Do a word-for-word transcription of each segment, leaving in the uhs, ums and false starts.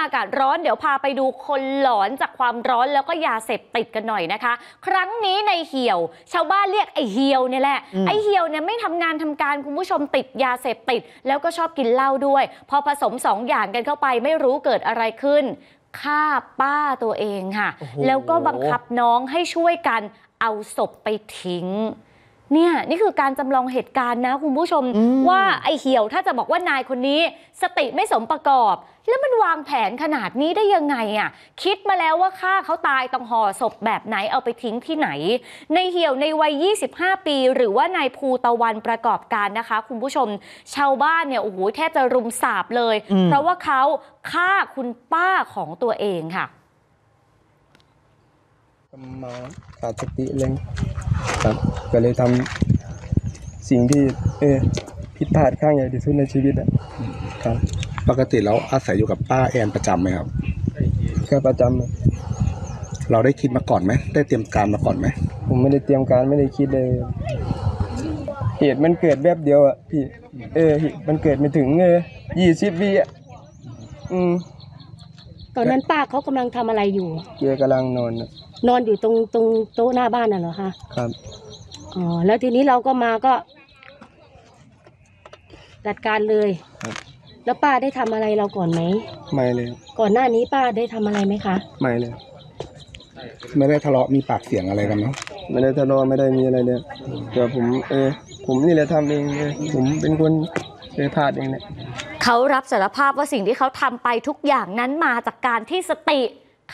อากาศร้อนเดี๋ยวพาไปดูคนหลอนจากความร้อนแล้วก็ยาเสพติดกันหน่อยนะคะครั้งนี้ในเหี่ยวชาวบ้านเรียกไอ้เหี่ยวเนี่ยแหละไอ้เหี่ยวเนี่ยไม่ทำงานทำการคุณผู้ชมติดยาเสพติดแล้วก็ชอบกินเหล้าด้วยพอผสมสองอย่างกันเข้าไปไม่รู้เกิดอะไรขึ้นฆ่าป้าตัวเองค่ะแล้วก็บังคับน้องให้ช่วยกันเอาศพไปทิ้งเนี่ยนี่คือการจำลองเหตุการณ์นะคุณผู้ชมว่าไอ้เหี่ยวถ้าจะบอกว่านายคนนี้สติไม่สมประกอบแล้วมันวางแผนขนาดนี้ได้ยังไงอ่ะคิดมาแล้วว่าฆ่าเขาตายต้องห่อศพแบบไหนเอาไปทิ้งที่ไหนในเหี่ยวในวัยยี่สิบห้าปีหรือว่านายภูตะวันประกอบการนะคะคุณผู้ชมชาวบ้านเนี่ยโอ้โหแทบจะรุมสาบเลยเพราะว่าเขาฆ่าคุณป้าของตัวเองค่ะมาขาดสติเลยครับก็เลยทำสิ่งที่เออผิดพลาดข้างใหญ่ที่สุดในชีวิตนะครับปกติเราอาศัยอยู่กับป้าแอนประจำไหมครับก็ประจำเราได้คิดมาก่อนไหมได้เตรียมการมาก่อนไหมผมไม่ได้เตรียมการไม่ได้คิดเลยเหตุมันเกิดแบบเดียวอ่ะพี่เออมันเกิดไม่ถึงเออยี่สิบวิอ่ะอืมตอนนั้นป้าเขากำลังทำอะไรอยู่เยกำลังนอนนอนอยู่ตรงตรงโต๊ะหน้าบ้านน่ะเหรอคะครับอ๋อแล้วทีนี้เราก็มาก็จัดการเลยครับแล้วป้าได้ทำอะไรเราก่อนไหมไม่เลยก่อนหน้านี้ป้าได้ทำอะไรไหมคะไม่เลยไม่ได้ทะเลาะมีปากเสียงอะไรกันเนาะไม่ได้ทะเลาะไม่ได้มีอะไรเลยเดี๋ยวผมเออผมนี่แหละทำเองเลยผมเป็นคนเออพลาดเองเนี่ยเขารับสารภาพว่าสิ่งที่เขาทำไปทุกอย่างนั้นมาจากการที่สติ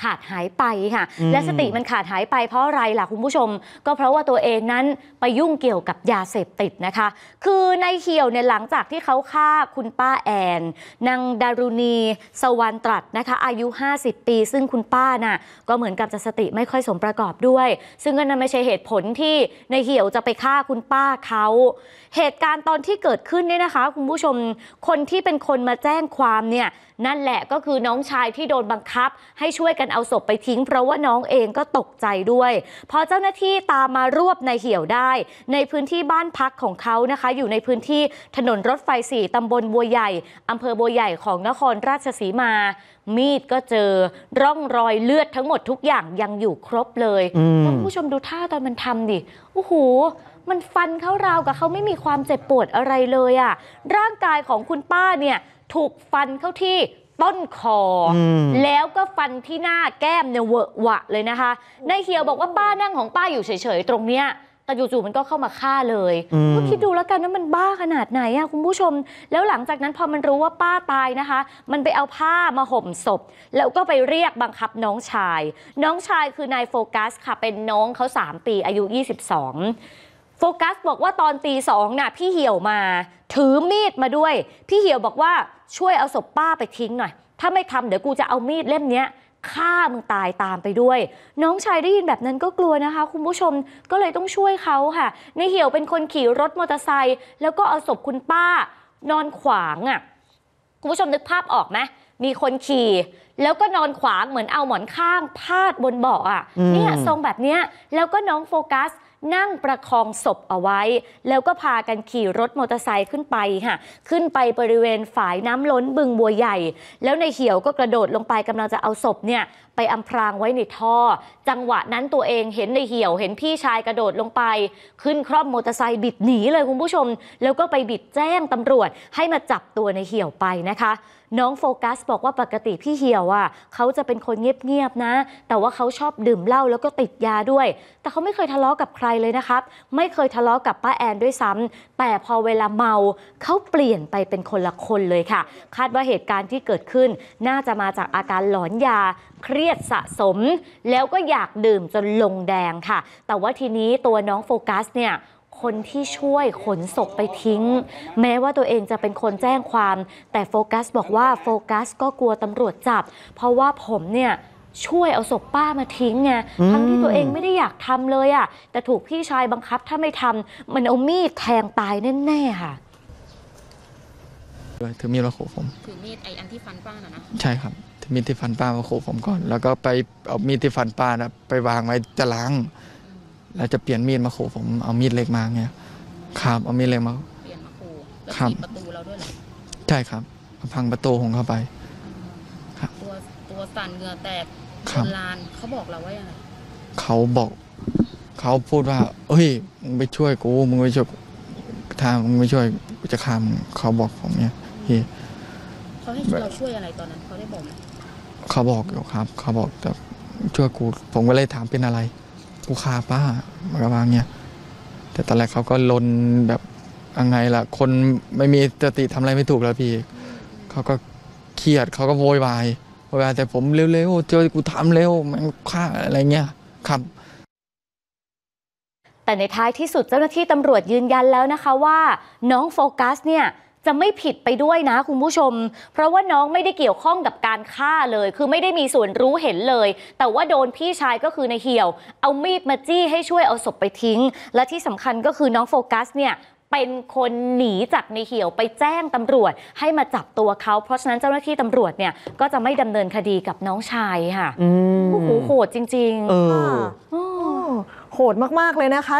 ขาดหายไปค่ะและสติมันขาดหายไปเพราะอะไรล่ะคุณผู้ชมก็เพราะว่าตัวเองนั้นไปยุ่งเกี่ยวกับยาเสพติดนะคะคือในเหี่ยวเนี่ยหลังจากที่เขาฆ่าคุณป้าแอนนางดารุณีสวรรณตรัสนะคะอายุห้าสิบปีซึ่งคุณป้าน่ะก็เหมือนกับจะสติไม่ค่อยสมประกอบด้วยซึ่งก็นั่นไม่ใช่เหตุผลที่ในเหี่ยวจะไปฆ่าคุณป้าเขาเหตุการณ์ตอนที่เกิดขึ้นเนี่ยนะคะคุณผู้ชมคนที่เป็นคนมาแจ้งความเนี่ยนั่นแหละก็คือน้องชายที่โดนบังคับให้ช่วยกันเอาศพไปทิ้งเพราะว่าน้องเองก็ตกใจด้วยพอเจ้าหน้าที่ตามมารวบนายเหี่ยวได้ในพื้นที่บ้านพักของเขานะคะอยู่ในพื้นที่ถนนรถไฟสี่ตำบลบัวใหญ่อำเภอบัวใหญ่ของนครราชสีมามีดก็เจอร่องรอยเลือดทั้งหมดทุกอย่างยังอยู่ครบเลยคุณผู้ชมดูท่าตอนมันทำดิโอ้โหมันฟันเข้าราวกับเขาไม่มีความเจ็บปวดอะไรเลยอ่ะร่างกายของคุณป้าเนี่ยถูกฟันเข้าที่ต้นคอแล้วก็ฟันที่หน้าแก้มเนี่ยเวอะหวะเลยนะคะนายเหี่ยวบอกว่าป้านั่งของป้าอยู่เฉยๆตรงเนี้ยแต่จู่ๆมันก็เข้ามาฆ่าเลยก็คิดดูแล้วกันว่ามันบ้าขนาดไหนอะคุณผู้ชมแล้วหลังจากนั้นพอมันรู้ว่าป้าตายนะคะมันไปเอาผ้ามาห่มศพแล้วก็ไปเรียกบังคับน้องชายน้องชายคือนายโฟกัสค่ะเป็นน้องเขาสามปีอายุยี่สิบสองโฟกัสบอกว่าตอนตีสองน่ะพี่เหี่ยวมาถือมีดมาด้วยพี่เหี่ยวบอกว่าช่วยเอาศพป้าไปทิ้งหน่อยถ้าไม่ทำเดี๋ยวกูจะเอามีดเล่มเนี้ยฆ่ามึงตายตามไปด้วยน้องชายได้ยินแบบนั้นก็กลัวนะคะคุณผู้ชมก็เลยต้องช่วยเขาค่ะในเหี่ยวเป็นคนขี่รถมอเตอร์ไซค์แล้วก็เอาศพคุณป้านอนขวางอ่ะคุณผู้ชมนึกภาพออกไหมมีคนขี่แล้วก็นอนขวางเหมือนเอาหมอนข้างพาดบนเบาะอ่ะเนี่ยทรงแบบเนี้ยแล้วก็น้องโฟกัสนั่งประคองศพเอาไว้แล้วก็พากันขี่รถมอเตอร์ไซค์ขึ้นไปค่ะขึ้นไปบริเวณฝายน้ำล้นบึงบัวใหญ่แล้วในเหี่ยวก็กระโดดลงไปกำลังจะเอาศพเนี่ยไปอำพรางไว้ในท่อจังหวะนั้นตัวเองเห็นในเหี่ยวเห็นพี่ชายกระโดดลงไปขึ้นคร่อมมอเตอร์ไซค์บิดหนีเลยคุณผู้ชมแล้วก็ไปบิดแจ้งตำรวจให้มาจับตัวในเหี่ยวไปนะคะน้องโฟกัสบอกว่าปกติพี่เหี่ยวอ่ะเขาจะเป็นคนเงียบๆนะแต่ว่าเขาชอบดื่มเหล้าแล้วก็ติดยาด้วยแต่เขาไม่เคยทะเลาะกับใครเลยนะครับไม่เคยทะเลาะกับป้าแอนด้วยซ้ำแต่พอเวลาเมาเขาเปลี่ยนไปเป็นคนละคนเลยค่ะคาดว่าเหตุการณ์ที่เกิดขึ้นน่าจะมาจากอาการหลอนยาเครียดสะสมแล้วก็อยากดื่มจนลงแดงค่ะแต่ว่าทีนี้ตัวน้องโฟกัสเนี่ยคนที่ช่วยขนศพไปทิ้งแม้ว่าตัวเองจะเป็นคนแจ้งความแต่โฟกัสบอกว่าโฟกัสก็กลัวตำรวจจับเพราะว่าผมเนี่ยช่วยเอาศพป้ามาทิ้งไงทั้งที่ตัวเองไม่ได้อยากทำเลยอ่ะแต่ถูกพี่ชายบังคับถ้าไม่ทำมันเอามีดแทงตายแน่ๆค่ะถือมีดมาขู่ผมถือมีดไอ้อันที่ฟันป้าน่ะนะใช่ครับถือมีดที่ฟันป้ามาขู่ผมก่อนแล้วก็ไปเอามีดที่ฟันป้านะไปวางไว้จะล้างแล้วจะเปลี่ยนมีดมาขู่ผมเอามีดเล็กมาไงครับเอามีดเล็กมาเปลี่ยนมาขู่แล้วปิดประตูเราด้วยเหรอใช่ครับพังประตูของเข้าไป ตัวตัวสั่นเหงื่อแตกลานเขาบอกเราว่ายังไงเขาบอกเขาพูดว่าเฮ้ยมึงไปช่วยกูมึงไปช่วยทางมึงไปช่วยกูจะฆ่ามึงเขาบอกผมเนี่ยพี่เขาให้เราช่วยอะไรตอนนั้นเขาได้บอกไหมเขาบอกอยู่ครับเขาบอกจะช่วยกูผมก็เลยถามเป็นอะไรกูฆ่าป้ามันก็ว่าเนี่ยแต่ตอนแรกเขาก็ลนแบบยังไงล่ะคนไม่มีสติทำอะไรไม่ถูกแล้วพี่เขาก็เครียดเขาก็โวยวายโวยวายแต่ผมเร็วๆเจอกูทำเร็วมันฆ่าอะไรเงี้ยครับแต่ในท้ายที่สุดเจ้าหน้าที่ตำรวจยืนยันแล้วนะคะว่าน้องโฟกัสเนี่ยจะไม่ผิดไปด้วยนะคุณผู้ชมเพราะว่าน้องไม่ได้เกี่ยวข้องกับการฆ่าเลยคือไม่ได้มีส่วนรู้เห็นเลยแต่ว่าโดนพี่ชายก็คือในเหี่ยวเอามีดมาจี้ให้ช่วยเอาศพไปทิ้งและที่สำคัญก็คือน้องโฟกัสเนี่ยเป็นคนหนีจากในเหี่ยวไปแจ้งตำรวจให้มาจับตัวเขาเพราะฉะนั้นเจ้าหน้าที่ตำรวจเนี่ยก็จะไม่ดำเนินคดีกับน้องชายค่ะโอ้โหโหดจริงๆโหดมากๆเลยนะคะ